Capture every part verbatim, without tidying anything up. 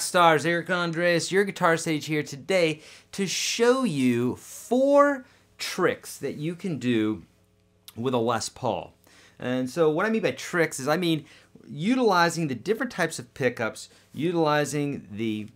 Rawkstars, Erich Andreas, your Guitar Sage here today to show you four tricks that you can do with a Les Paul. And so what I mean by tricks is I mean utilizing the different types of pickups, utilizing the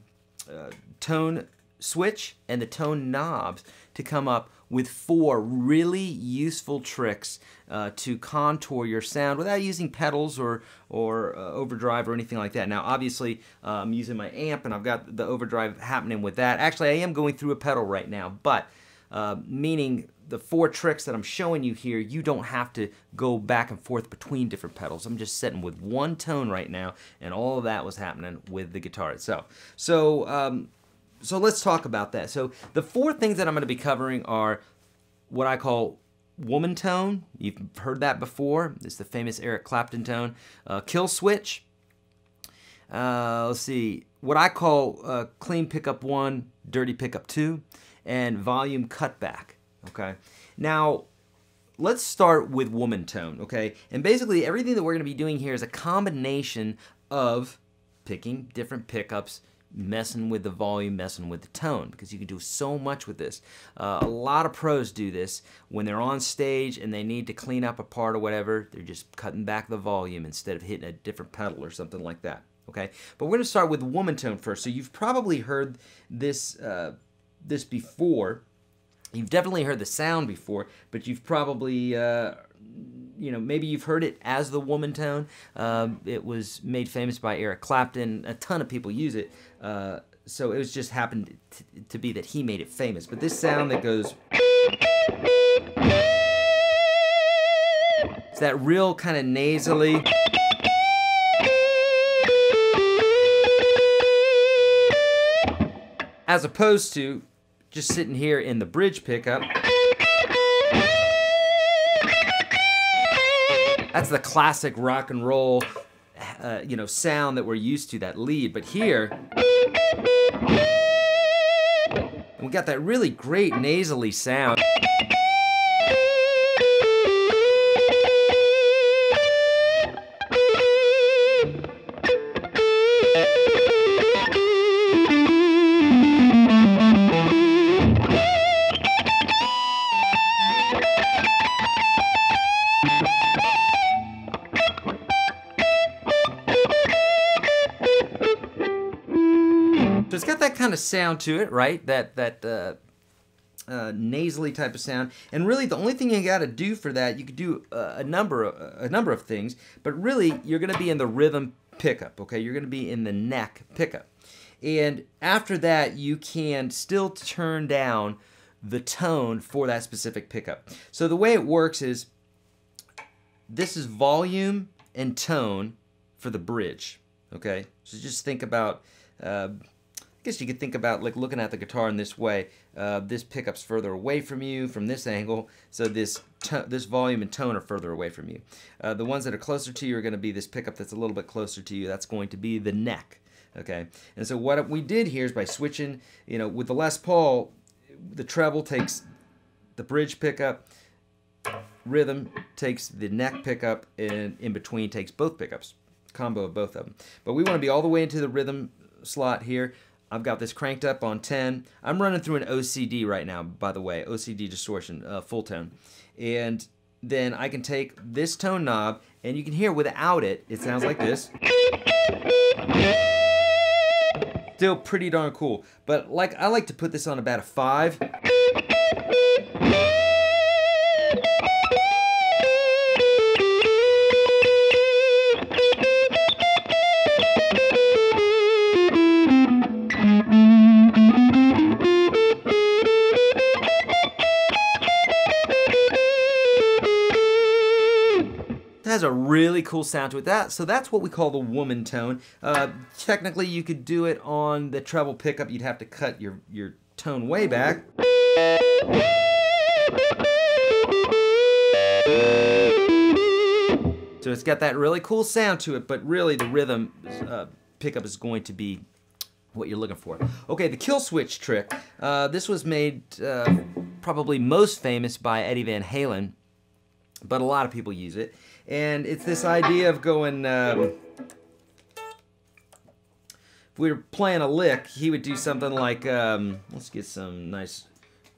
uh, tone switch and the tone knobs to come up with four really useful tricks uh, to contour your sound without using pedals or, or uh, overdrive or anything like that. Now obviously uh, I'm using my amp and I've got the overdrive happening with that. Actually I am going through a pedal right now, but uh, meaning the four tricks that I'm showing you here, you don't have to go back and forth between different pedals. I'm just sitting with one tone right now and all of that was happening with the guitar itself. So um, So let's talk about that. So the four things that I'm going to be covering are what I call woman tone. You've heard that before. It's the famous Eric Clapton tone. Uh, kill switch. Uh, let's see. What I call uh, clean pickup one, dirty pickup two, and volume cutback. Okay. Now, let's start with woman tone. Okay. And basically everything that we're going to be doing here is a combination of picking different pickups, messing with the volume, messing with the tone, because you can do so much with this. Uh, a lot of pros do this when they're on stage and they need to clean up a part or whatever. They're just cutting back the volume instead of hitting a different pedal or something like that, okay? But we're gonna start with woman tone first. So you've probably heard this, uh, this before. You've definitely heard the sound before, but you've probably, uh, you know, maybe you've heard it as the woman tone. Um, it was made famous by Eric Clapton. A ton of people use it. Uh, so it was just happened to be that he made it famous. But this sound that goes... It's that real kind of nasally... As opposed to just sitting here in the bridge pickup... That's the classic rock and roll, uh, you know, sound that we're used to, that lead. But here, we got that really great nasally sound. So it's got that kind of sound to it, right? That that uh, uh, nasally type of sound. And really, the only thing you got to do for that, you could do uh, a number of, a number of things, but really, you're going to be in the rhythm pickup. Okay, you're going to be in the neck pickup, and after that, you can still turn down the tone for that specific pickup. So the way it works is, this is volume and tone for the bridge. Okay, so just think about. Uh, I guess you could think about like looking at the guitar in this way. Uh, this pickup's further away from you from this angle, so this this volume and tone are further away from you. Uh, the ones that are closer to you are going to be this pickup that's a little bit closer to you. That's going to be the neck, okay? And so what we did here is by switching, you know, with the Les Paul, the treble takes the bridge pickup, rhythm takes the neck pickup, and in between takes both pickups, combo of both of them. But we want to be all the way into the rhythm slot here. I've got this cranked up on ten. I'm running through an O C D right now, by the way, O C D distortion, uh, full tone. And then I can take this tone knob, and you can hear without it, it sounds like this. Still pretty darn cool. But like I like to put this on about a five. Has a really cool sound to it. That, so that's what we call the woman tone. Uh, technically, you could do it on the treble pickup. You'd have to cut your, your tone way back. So it's got that really cool sound to it, but really the rhythm uh, pickup is going to be what you're looking for. Okay, the kill switch trick. Uh, this was made uh, probably most famous by Eddie Van Halen, but a lot of people use it. And it's this idea of going um, if we were playing a lick, he would do something like, um, let's get some nice,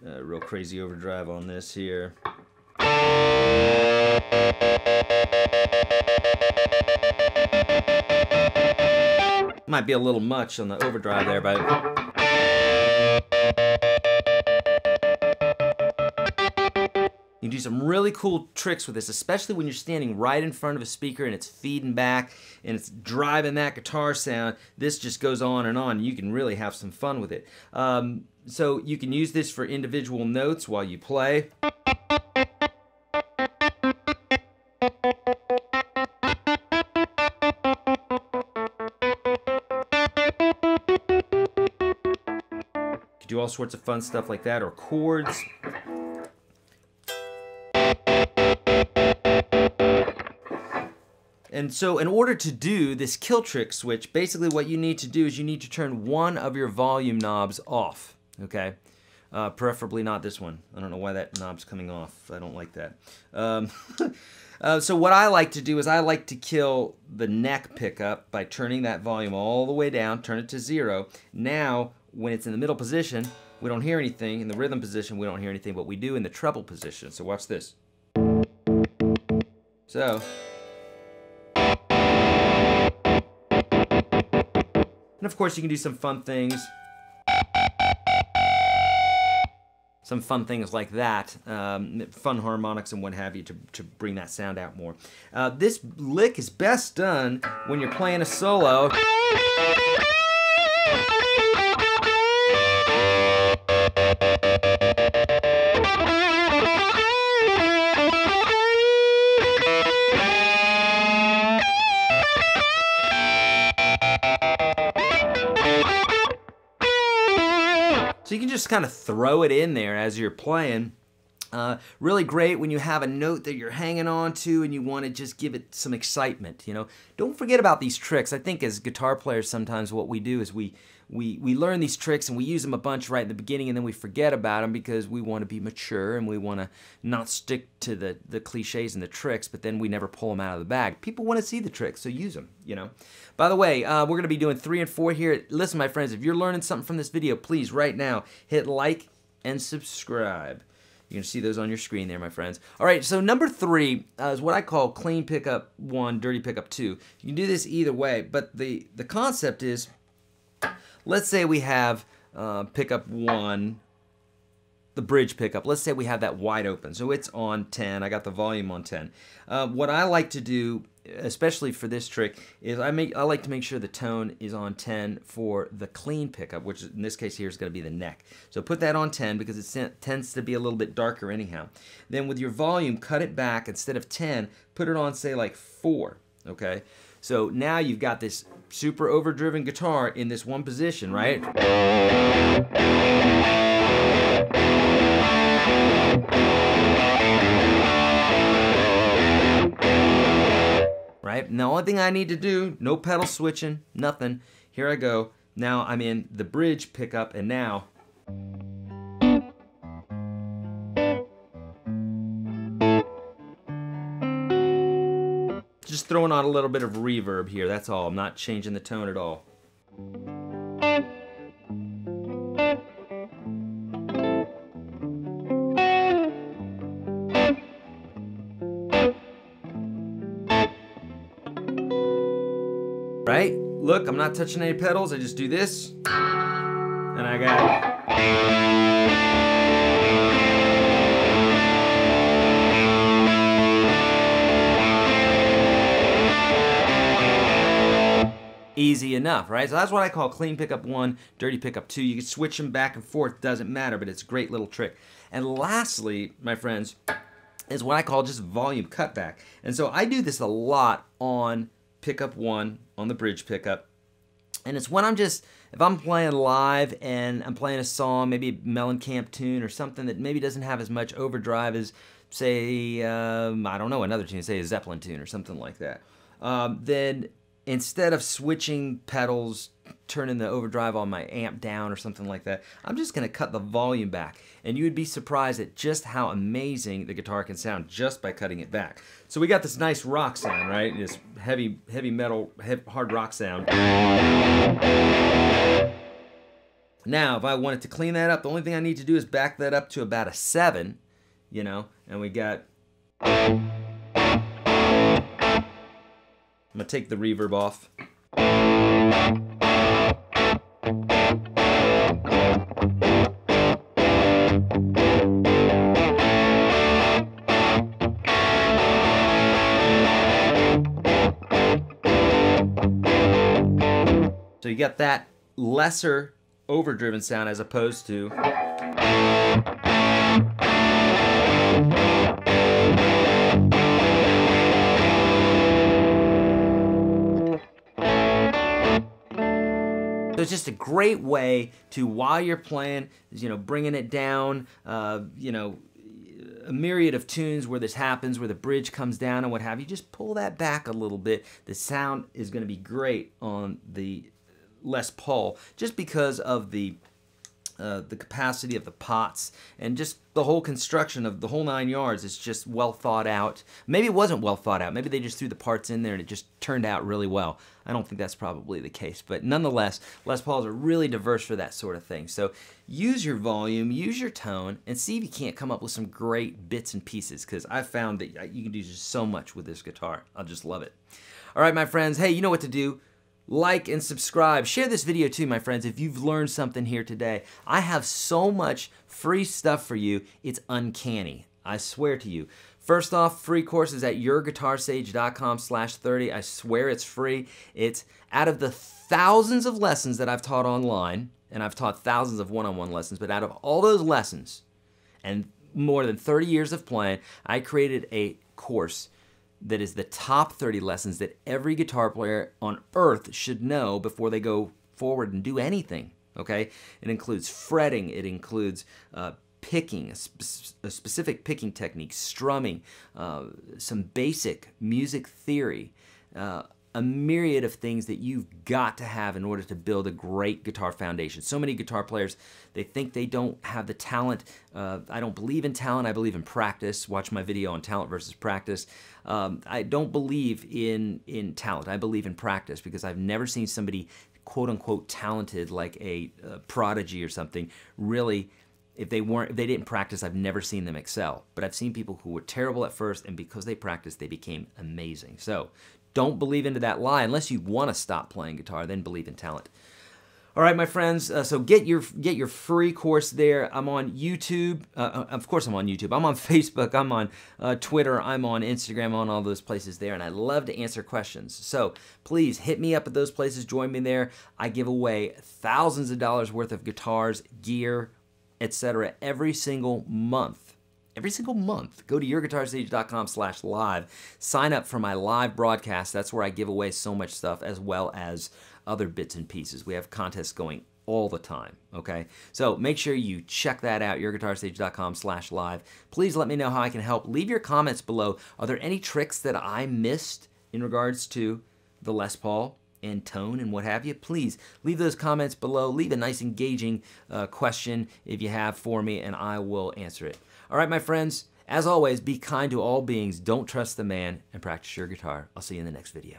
uh, real crazy overdrive on this here. Might be a little much on the overdrive there, but you can do some really cool tricks with this, especially when you're standing right in front of a speaker and it's feeding back and it's driving that guitar sound. This just goes on and on. You can really have some fun with it. Um, so you can use this for individual notes while you play. Do all sorts of fun stuff like that, or chords. And so in order to do this kill trick switch, basically what you need to do is you need to turn one of your volume knobs off, okay? Uh, preferably not this one. I don't know why that knob's coming off. I don't like that. Um, uh, so what I like to do is I like to kill the neck pickup by turning that volume all the way down, turn it to zero. Now, when it's in the middle position, we don't hear anything. In the rhythm position, we don't hear anything, but we do in the treble position. So watch this. So. And of course, you can do some fun things. Some fun things like that, um, fun harmonics and what have you to, to bring that sound out more. Uh, this lick is best done when you're playing a solo. So you can just kind of throw it in there as you're playing. Uh, really great when you have a note that you're hanging on to and you want to just give it some excitement, you know. Don't forget about these tricks. I think as guitar players sometimes what we do is we, we, we learn these tricks and we use them a bunch right in the beginning and then we forget about them because we want to be mature and we want to not stick to the, the cliches and the tricks, but then we never pull them out of the bag. People want to see the tricks, so use them, you know. By the way, uh, we're going to be doing three and four here. Listen, my friends, if you're learning something from this video, please, right now, hit like and subscribe. You're going to see those on your screen there, my friends. All right, so number three uh, is what I call clean pickup one, dirty pickup two. You can do this either way, but the, the concept is, let's say we have uh, pickup one, the bridge pickup. Let's say we have that wide open. So it's on ten. I got the volume on ten. Uh, what I like to do, especially for this trick, is I make I like to make sure the tone is on ten for the clean pickup, which in this case here is going to be the neck. So put that on ten because it tends to be a little bit darker anyhow. Then with your volume, cut it back. Instead of ten, put it on, say, like four, okay? So now you've got this super overdriven guitar in this one position, right? Right? And the only thing I need to do, no pedal switching, nothing. Here I go. Now I'm in the bridge pickup, and now. Just throwing on a little bit of reverb here, that's all. I'm not changing the tone at all. Right? Look, I'm not touching any pedals, I just do this, and I got it. Easy enough, right? So that's what I call clean pickup one, dirty pickup two. You can switch them back and forth, doesn't matter, but it's a great little trick. And lastly, my friends, is what I call just volume cutback. And so I do this a lot on pickup one, on the bridge pickup, and it's when I'm just, if I'm playing live and I'm playing a song, maybe a Mellencamp tune or something that maybe doesn't have as much overdrive as, say, um, I don't know, another tune, say a Zeppelin tune or something like that, um, then instead of switching pedals turning the overdrive on my amp down or something like that. I'm just gonna cut the volume back, and you would be surprised at just how amazing the guitar can sound just by cutting it back. So we got this nice rock sound, right? This heavy, heavy metal, hard rock sound. Now, if I wanted to clean that up, the only thing I need to do is back that up to about a seven, you know, and we got... I'm gonna take the reverb off. So you got that lesser overdriven sound as opposed to... So it's just a great way to, while you're playing, you know, bringing it down, uh, you know, a myriad of tunes where this happens, where the bridge comes down and what have you, just pull that back a little bit. The sound is going to be great on the Les Paul just because of the uh, the capacity of the pots and just the whole construction of the whole nine yards is just well thought out. Maybe it wasn't well thought out. Maybe they just threw the parts in there and it just turned out really well. I don't think that's probably the case, but nonetheless, Les Pauls are really diverse for that sort of thing. So use your volume, use your tone, and see if you can't come up with some great bits and pieces, because I found that you can do just so much with this guitar. I just love it. All right, my friends. Hey, you know what to do. Like and subscribe. Share this video too, my friends, if you've learned something here today. I have so much free stuff for you, it's uncanny. I swear to you. First off, free courses at your guitar sage dot com slash thirty. I swear it's free. It's out of the thousands of lessons that I've taught online, and I've taught thousands of one-on-one lessons, but out of all those lessons and more than thirty years of playing, I created a course that is the top thirty lessons that every guitar player on earth should know before they go forward and do anything, okay? It includes fretting, it includes uh, picking, a, sp a specific picking technique, strumming, uh, some basic music theory, uh, a myriad of things that you've got to have in order to build a great guitar foundation. So many guitar players, they think they don't have the talent. Uh, I don't believe in talent, I believe in practice. Watch my video on talent versus practice. Um, I don't believe in, in talent, I believe in practice, because I've never seen somebody quote unquote talented like a, a prodigy or something really. If they weren't, if they didn't practice, I've never seen them excel. But I've seen people who were terrible at first, and because they practiced, they became amazing. So don't believe into that lie unless you want to stop playing guitar. Then believe in talent. All right, my friends. Uh, so get your get your free course there. I'm on YouTube. Uh, of course, I'm on YouTube. I'm on Facebook. I'm on uh, Twitter. I'm on Instagram. I'm on all those places there, and I love to answer questions. So please hit me up at those places. Join me there. I give away thousands of dollars worth of guitars, gear, et cetera every single month. Every single month. Go to your guitar sage dot com slash live. Sign up for my live broadcast. That's where I give away so much stuff as well as other bits and pieces. We have contests going all the time, okay? So make sure you check that out, your guitar sage dot com slash live. Please let me know how I can help. Leave your comments below. Are there any tricks that I missed in regards to the Les Paul and tone and what have you? Please leave those comments below. Leave a nice engaging uh, question if you have for me, and I will answer it. All right, my friends, as always, be kind to all beings, don't trust the man, and practice your guitar. I'll see you in the next video.